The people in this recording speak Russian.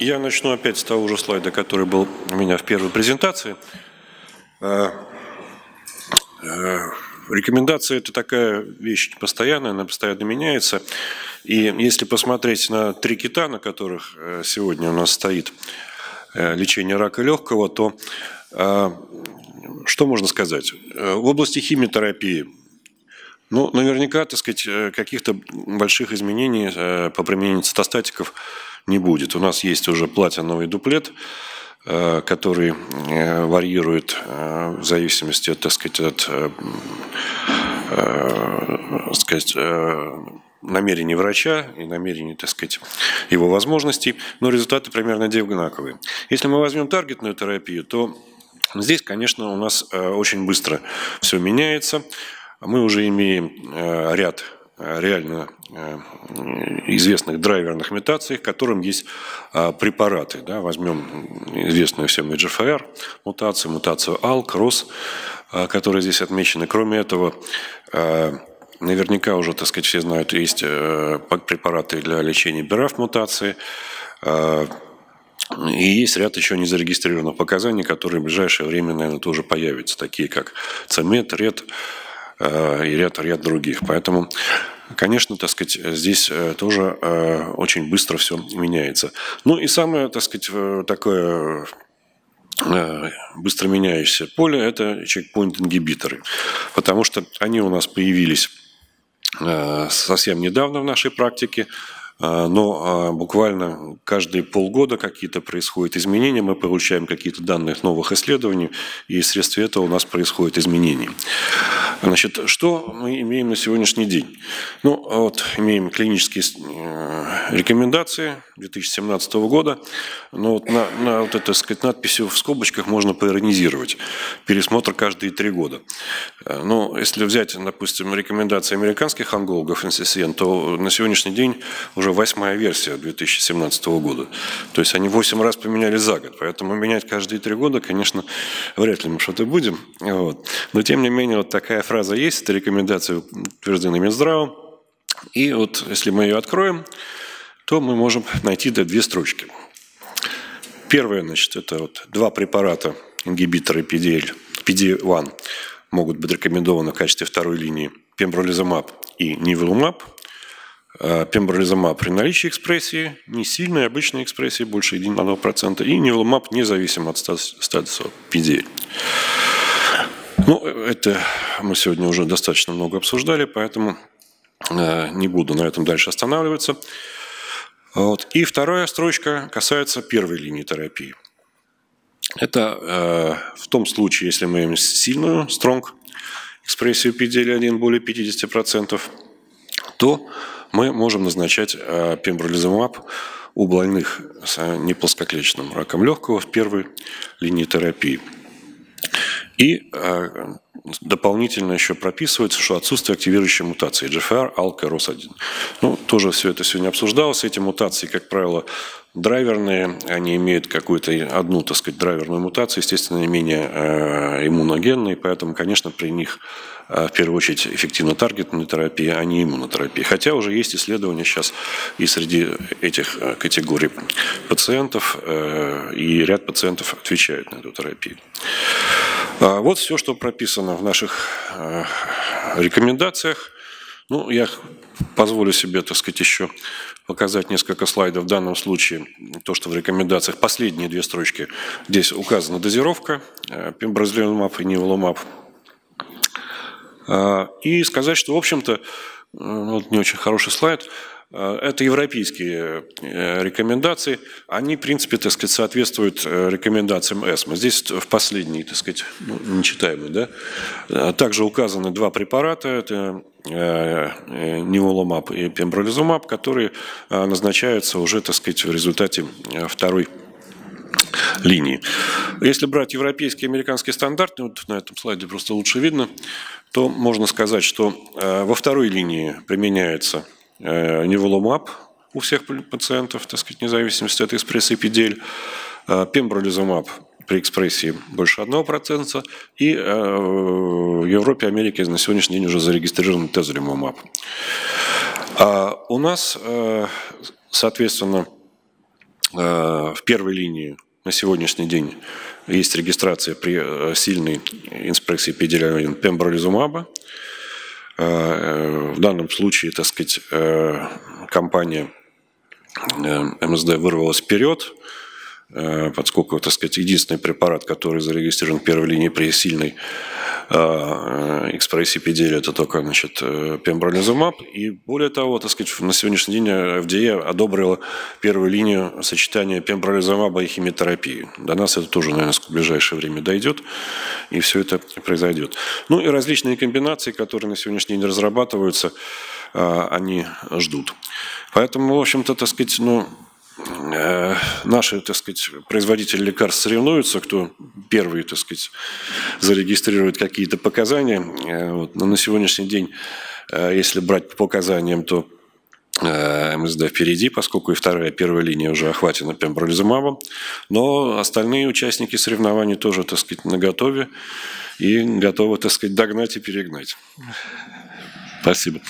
Я начну опять с того же слайда, который был у меня в первой презентации. Рекомендация – это такая вещь постоянная, она постоянно меняется. И если посмотреть на три кита, на которых сегодня у нас стоит лечение рака легкого, то что можно сказать? В области химиотерапии, ну, наверняка, так сказать, каких-то больших изменений по применению цитостатиков не будет. У нас есть уже платиновый дуплет, который варьирует в зависимости, так сказать, от намерений врача и намерений, так сказать, его возможностей, но результаты примерно одинаковые. Если мы возьмем таргетную терапию, то здесь, конечно, у нас очень быстро все меняется. Мы уже имеем ряд реально известных драйверных мутаций, к которым есть препараты. Да, возьмем известную всем EGFR мутацию, мутацию ALK, ROS, которые здесь отмечены. Кроме этого, наверняка уже, так сказать, все знают, есть препараты для лечения BRAF мутации. И есть ряд еще незарегистрированных показаний, которые в ближайшее время, наверное, тоже появятся, такие как CMET, RET, и ряд других. Поэтому, конечно, так сказать, здесь тоже очень быстро все меняется. Ну и самое, так сказать, такое быстро меняющееся поле – это чекпоинт-ингибиторы, потому что они у нас появились совсем недавно в нашей практике, но буквально каждые полгода какие-то происходят изменения, мы получаем какие-то данные новых исследований, и вследствие этого у нас происходят изменения. Значит, что мы имеем на сегодняшний день? Ну, вот имеем клинические рекомендации 2017 года, но вот на вот это, так сказать, надписью в скобочках можно поиронизировать. Пересмотр каждые 3 года. Но если взять, допустим, рекомендации американских онкологов NCCN, то на сегодняшний день уже 8-я версия 2017 года. То есть они 8 раз поменяли за год. Поэтому менять каждые 3 года, конечно, вряд ли мы что-то будем. Вот. Но тем не менее, вот такая фраза есть. Это рекомендация, утвержденная Минздравом. И вот если мы ее откроем, то мы можем найти две строчки. Первое, значит, это вот 2 препарата, ингибиторы PD-1, могут быть рекомендованы в качестве второй линии. Пембролизумаб и ниволумаб. Пембролизумаб при наличии экспрессии, не сильной, обычной экспрессии, больше 1–1%, и ниволумаб независимо от статуса PD. Ну, это мы сегодня уже достаточно много обсуждали, поэтому не буду на этом дальше останавливаться. Вот. И вторая строчка касается первой линии терапии. Это в том случае, если мы имеем сильную, strong, экспрессию PD-L1 более 50%, то мы можем назначать пембролизумаб у больных с неплоскоклеточным раком легкого в первой линии терапии. И дополнительно еще прописывается, что отсутствие активирующей мутации EGFR, ALK, ROS1. Ну, тоже все это сегодня обсуждалось. Эти мутации, как правило, драйверные. Они имеют какую-то одну, так сказать, драйверную мутацию, естественно, менее иммуногенные. Поэтому, конечно, при них в первую очередь эффективна таргетная терапия, а не иммунотерапия. Хотя уже есть исследования сейчас и среди этих категорий пациентов, и ряд пациентов отвечают на эту терапию. Вот все, что прописано в наших рекомендациях. Ну, я позволю себе, так сказать, еще показать несколько слайдов. В данном случае то, что в рекомендациях, последние 2 строчки, здесь указана дозировка пембролизумаб и ниволумаб. И сказать, что, в общем-то, вот не очень хороший слайд, это европейские рекомендации, они, в принципе, так сказать, соответствуют рекомендациям ЭСМО. Здесь в последней, так сказать, ну, нечитаемой, да, также указаны 2 препарата, это ниволумаб и пембролизумаб, которые назначаются уже, так сказать, в результате второй линии. Если брать европейский и американский стандарт, вот на этом слайде просто лучше видно, то можно сказать, что во второй линии применяется ниволумаб у всех пациентов, так сказать, вне зависимости от экспрессии PD-L, пембролизумаб при экспрессии больше 1%, и в Европе и Америке на сегодняшний день уже зарегистрирован тезримумаб. У нас, соответственно, в в первой линии на сегодняшний день есть регистрация при сильной инспекции PD-L1 пембролизумаба. В данном случае, так сказать, компания МСД вырвалась вперед, поскольку, так сказать, единственный препарат, который зарегистрирован в первой линии при сильной экспрессии PD-L1, это только, значит, пембролизумаб. И более того, так сказать, на сегодняшний день FDA одобрила первую линию сочетания пембролизумаба и химиотерапии. До нас это тоже, наверное, в ближайшее время дойдет, и все это произойдет. Ну и различные комбинации, которые на сегодняшний день разрабатываются, они ждут. Поэтому, в общем-то, так сказать, ну... Наши, так сказать, производители лекарств соревнуются, кто первый, так сказать, зарегистрирует какие-то показания. Вот. Но на сегодняшний день, если брать по показаниям, то МСД впереди, поскольку и вторая, первая линия уже охвачена пембролизумабом. Но остальные участники соревнований тоже, так сказать, наготове и готовы, так сказать, догнать и перегнать. Спасибо.